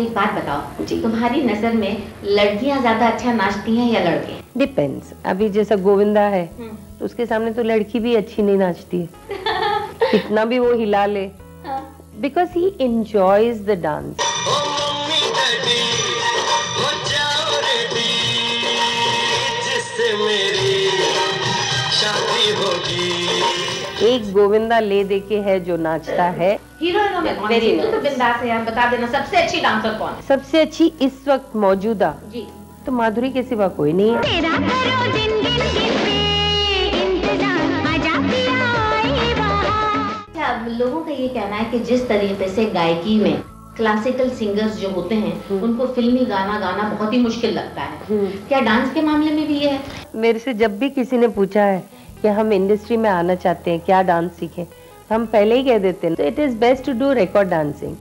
तो एक बात बताओ, तुम्हारी नजर में लड़कियां ज्यादा अच्छा नाचती हैं या लड़के? डिपेंड्स। अभी जैसा गोविंदा है तो उसके सामने तो लड़की भी अच्छी नहीं नाचती है कितना भी वो हिला ले, because he enjoys the dance. एक गोविंदा ले देके है जो नाचता है। हीरोइनों में कौन है? तो बिंदास है यार, बता देना सबसे अच्छी डांसर कौन है? सबसे अच्छी इस वक्त मौजूदा जी तो माधुरी के सिवा कोई नहीं है। तेरा करो दिन पे इंतजार, आजा पिया। अब लोगों का ये कहना है कि जिस तरीके से गायकी में क्लासिकल सिंगर्स जो होते हैं उनको फिल्मी गाना गाना बहुत ही मुश्किल लगता है, क्या डांस के मामले में भी ये है? मेरे से जब भी किसी ने पूछा है कि हम इंडस्ट्री में आना चाहते हैं, क्या डांस सीखें, हम पहले ही कह देते हैं it is best to do record dancing.